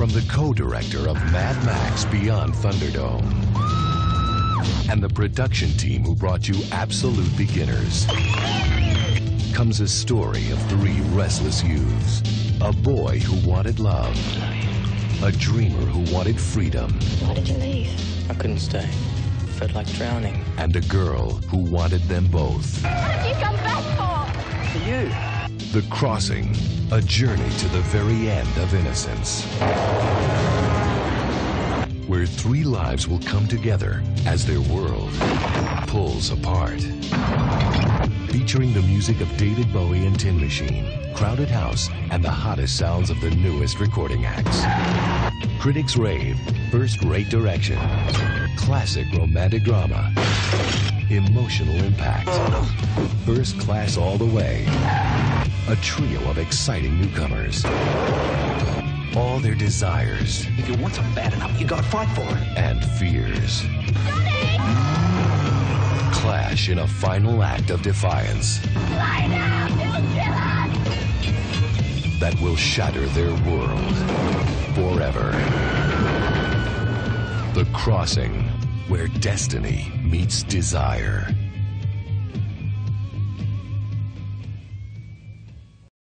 from the co-director of Mad Max Beyond Thunderdome and the production team who brought you Absolute Beginners comes a story of three restless youths. A boy who wanted love, a dreamer who wanted freedom. Why did you leave? I couldn't stay. I felt like drowning. And a girl who wanted them both. What did you come back for? For you. The Crossing, a journey to the very end of innocence, where three lives will come together as their world pulls apart. Featuring the music of David Bowie and Tin Machine, Crowded House, and the hottest sounds of the newest recording acts. Critics rave, first-rate direction, classic romantic drama, emotional impact, first class all the way. A trio of exciting newcomers. All their desires. If you want something bad enough, you gotta fight for it. And fears. Daddy! Clash in a final act of defiance. Light up! It'll kill us! That will shatter their world forever. The Crossing, where destiny meets desire.